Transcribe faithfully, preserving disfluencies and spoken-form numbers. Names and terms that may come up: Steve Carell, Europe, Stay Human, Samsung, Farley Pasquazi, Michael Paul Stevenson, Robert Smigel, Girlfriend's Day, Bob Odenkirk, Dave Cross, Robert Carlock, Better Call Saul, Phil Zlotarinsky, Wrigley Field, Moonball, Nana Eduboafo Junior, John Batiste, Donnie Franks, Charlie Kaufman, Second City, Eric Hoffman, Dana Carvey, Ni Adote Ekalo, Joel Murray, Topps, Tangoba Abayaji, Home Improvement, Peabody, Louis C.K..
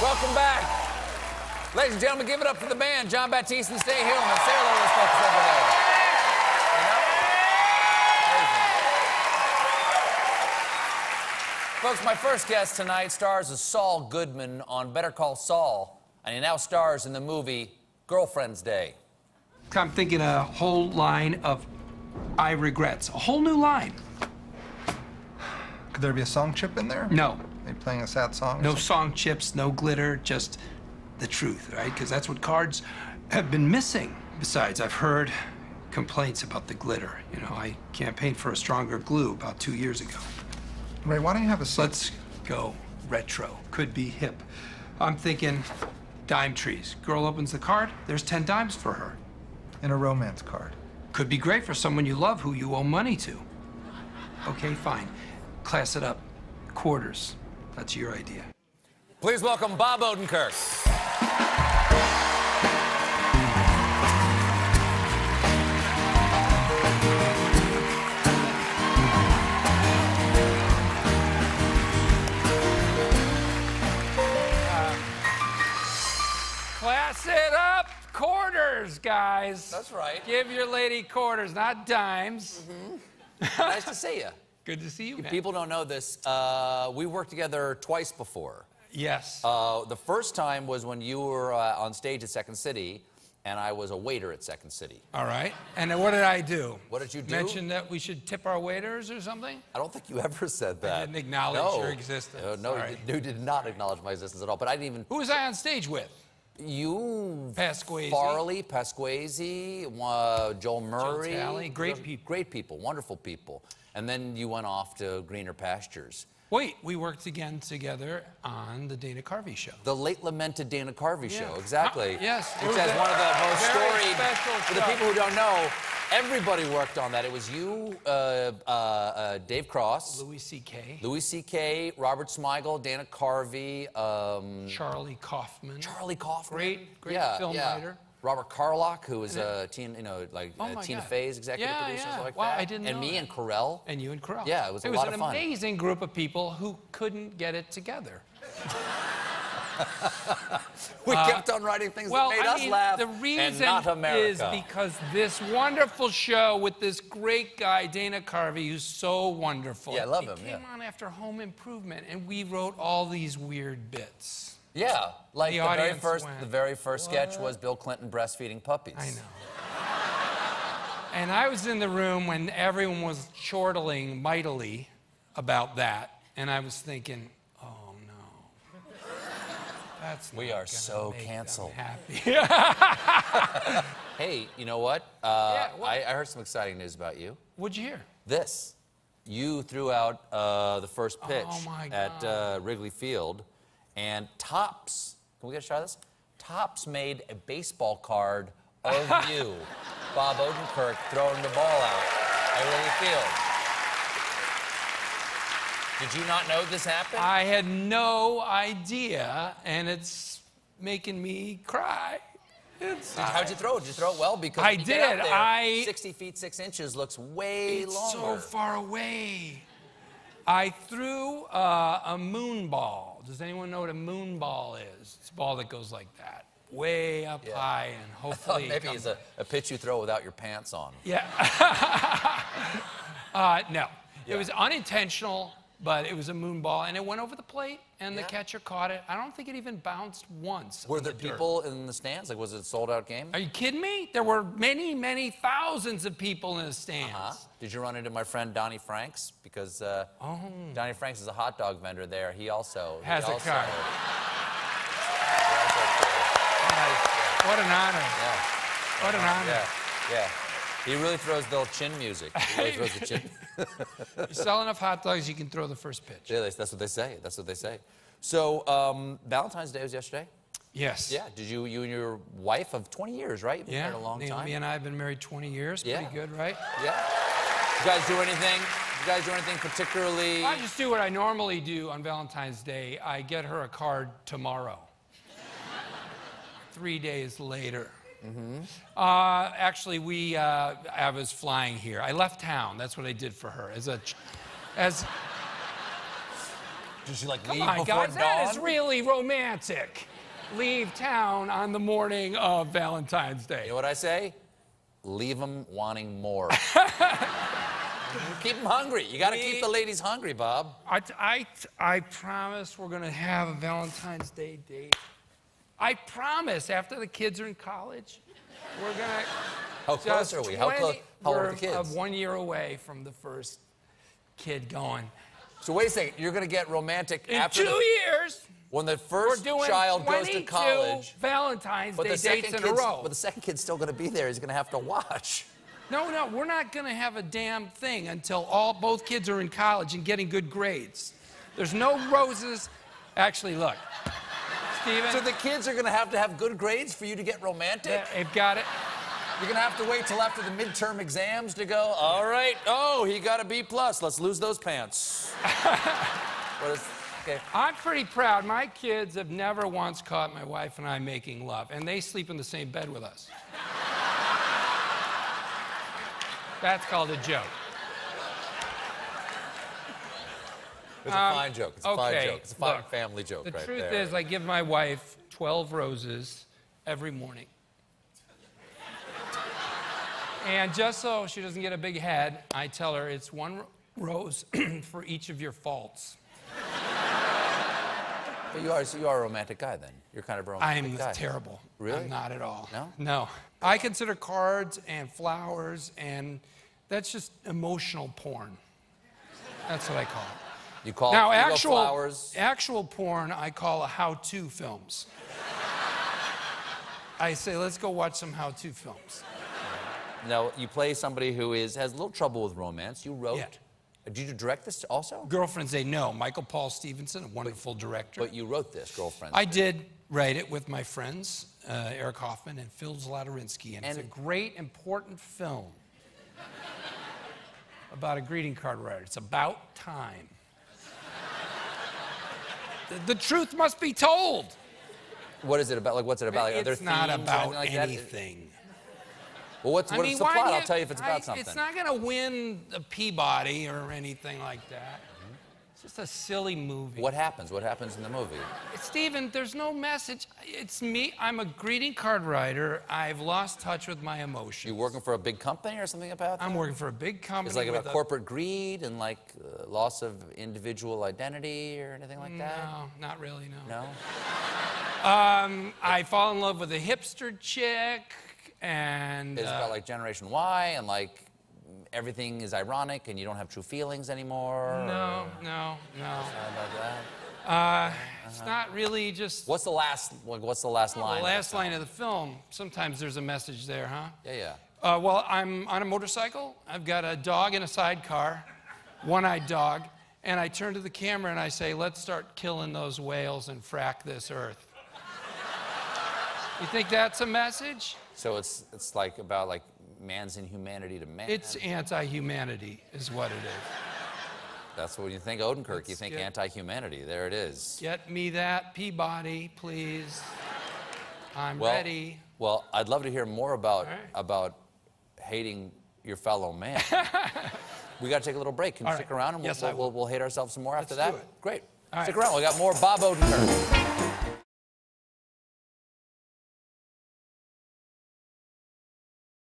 Welcome back. Ladies and gentlemen, give it up for the band, John Batiste and Stay Human. Say hello to those folks over there. Yep. Folks, my first guest tonight stars as Saul Goodman on Better Call Saul, and he now stars in the movie Girlfriend's Day. I'm thinking a whole line of I regrets, a whole new line. Could there be a song chip in there? No. Are they playing a sad song? No song chips, no glitter, just the truth, right? Because that's what cards have been missing. Besides, I've heard complaints about the glitter. You know, I campaigned for a stronger glue about two years ago. Ray, why don't you have a seat? Let's go retro. Could be hip. I'm thinking dime trees. Girl opens the card, there's ten dimes for her. And a romance card. Could be great for someone you love who you owe money to. Okay, fine. Class it up. Quarters. That's your idea. Please welcome Bob Odenkirk. Uh, class it up. Quarters, guys. That's right. Give your lady quarters, not dimes. Mm-hmm. Nice to see you. Good to see you, man. People don't know this. Uh, we worked together twice before. Yes. Uh, the first time was when you were uh, on stage at Second City, and I was a waiter at Second City. All right. And what did I do? What did you do? Mention that we should tip our waiters or something? I don't think you ever said that. I didn't acknowledge no. your existence. Uh, no, Sorry. you did not acknowledge my existence at all, but I didn't even... Who was I on stage with? You, Pasquazi. Farley, Pasquazi, uh, Joel Murray. Joel Talley. Great people. Great people, wonderful people. And then you went off to greener pastures. Wait, we worked again together on the Dana Carvey show. The late lamented Dana Carvey yeah. show, exactly. Uh, yes. It says one of the most storied, for the people who don't know, everybody worked on that. It was you, uh, uh, uh, Dave Cross. Louis C K Louis C K, Robert Smigel, Dana Carvey. Um, Charlie Kaufman. Charlie Kaufman. Great, great yeah, film yeah. writer. Robert Carlock, who was a teen, you know, like oh uh, Tina God. Fey's executive yeah, producer, yeah. Stuff like wow, that. I didn't and know me that. and Carell. And you and Carell. Yeah, it was it a was lot of fun. It was an amazing group of people who couldn't get it together. we uh, kept on writing things well, that made I us mean, laugh. The reason not is because this wonderful show with this great guy, Dana Carvey, who's so wonderful. Yeah, I love he him. He came yeah. on after Home Improvement, and we wrote all these weird bits. Yeah, like the, the very first, went, the very first what? sketch was Bill Clinton breastfeeding puppies. I know. And I was in the room when everyone was chortling mightily about that, and I was thinking, oh no, that's not we are so make canceled. Them happy. Hey, you know what? Uh, yeah, what? I, I heard some exciting news about you. What'd you hear? This, you threw out uh, the first pitch oh, my God. at uh, Wrigley Field. And Topps, can we get a shot of this? Topps made a baseball card of you, Bob Odenkirk, throwing the ball out at Wrigley Field. Did you not know this happened? I had no idea, and it's making me cry. It's How'd you throw it? Did you throw it well? Because I did. Get out there, I sixty feet, six inches looks way it's longer. It's so far away. I threw uh, a moon ball. Does anyone know what a moon ball is? It's a ball that goes like that, way up yeah. high, and hopefully maybe it's a, a pitch you throw without your pants on. Yeah. uh, no, yeah. it was unintentional, but it was a moon ball, and it went over the plate, and yeah. the catcher caught it. I don't think it even bounced once. Were there the people dirt. in the stands? Like, was it a sold-out game? Are you kidding me? There were many, many thousands of people in the stands. Uh-huh. Did you run into my friend Donnie Franks? Because uh, oh. Donnie Franks is a hot dog vendor there. He also has he a also, card. Nice. What an honor! Yeah. What an honor! Yeah. yeah. He really throws the old chin music. He really throws the chin. You sell enough hot dogs, you can throw the first pitch. Yeah, that's what they say. That's what they say. So, um, Valentine's Day was yesterday? Yes. Yeah, did you, you and your wife of twenty years, right? You've been yeah. married a long Naomi time. Me and I have been married twenty years. Yeah. Pretty good, right? Yeah. You guys do anything? You guys do anything particularly? I just do what I normally do on Valentine's Day. I get her a card tomorrow. Three days later. Mm-hmm. uh, actually, we, uh, I was flying here. I left town. That's what I did for her. As a, as, Did she, like, leave before dawn? Come on, guys, that is really romantic. Leave town on the morning of Valentine's Day. You know what I say? Leave them wanting more. Keep them hungry. You got to keep the ladies hungry, Bob. I, I, I promise we're going to have a Valentine's Day date. I promise after the kids are in college, we're going to... How close are we? How close? How old are the kids? We're one year away from the first kid going. So wait a second. You're going to get romantic in after... In two the, years... When the first child goes to college... Valentine's Day dates in a row. But the second kid's still going to be there. He's going to have to watch. No, no, we're not going to have a damn thing until all both kids are in college and getting good grades. There's no roses. Actually, look, Steven. So the kids are going to have to have good grades for you to get romantic? Yeah, they've got it. You're going to have to wait till after the midterm exams to go, all right, oh, he got a B plus. Let's lose those pants. What is... Okay. I'm pretty proud. My kids have never once caught my wife and I making love, and they sleep in the same bed with us. That's called a joke. It's um, a fine joke. It's a okay, fine joke. It's a fine look, family joke right there. The truth is I give my wife twelve roses every morning. And just so she doesn't get a big head, I tell her it's one rose for each of your faults. But you are, so you are a romantic guy, then. You're kind of a romantic I'm guy. I'm terrible. Really? I'm not at all. No? No. I consider cards and flowers, and that's just emotional porn. That's what I call it. You call now, it actual, flowers? Now, actual porn, I call a how-to films. I say, let's go watch some how-to films. Now, you play somebody who is has a little trouble with romance. You wrote... Yeah. Did you direct this also? Girlfriend's Day, no. Michael Paul Stevenson, a wonderful but, director. But you wrote this, Girlfriend's Day. I did write it with my friends, uh, Eric Hoffman and Phil Zlotarinsky, and, and it's a great, important film about a greeting card writer. It's about time. the, the truth must be told. What is it about? Like, what's it about? Like, are there it's themes not about like anything. That? Well, what's, what's mean, the plot? You, I'll tell you if it's about I, something. It's not going to win a Peabody or anything like that. Mm-hmm. It's just a silly movie. What happens? What happens in the movie? Steven, there's no message. It's me. I'm a greeting card writer. I've lost touch with my emotions. You working for a big company or something about that? I'm working for a big company. It's like about a... corporate greed and, like, uh, loss of individual identity or anything like that? No, not really, no. No? um, I fall in love with a hipster chick. And it's uh, about like Generation Y and like everything is ironic and you don't have true feelings anymore. No, or... no, no. It's not about that. Uh, uh-huh. It's not really just. What's the last? What's the last oh, line? The last line of the film. Sometimes there's a message there, huh? Yeah, yeah. Uh, well, I'm on a motorcycle. I've got a dog in a sidecar, one-eyed dog, and I turn to the camera and I say, "Let's start killing those whales and frack this earth." You think that's a message? So it's it's like about like man's inhumanity to man. It's anti-humanity is what it is. That's what you think, Odenkirk. You think anti-humanity. There it is. Get me that Peabody, please. I'm well, ready. Well, I'd love to hear more about right. about hating your fellow man. We got to take a little break. Can you All stick right. around and we'll, yes, we'll, we'll we'll hate ourselves some more Let's after that? Do it. Great. All stick right. around. We got more Bob Odenkirk.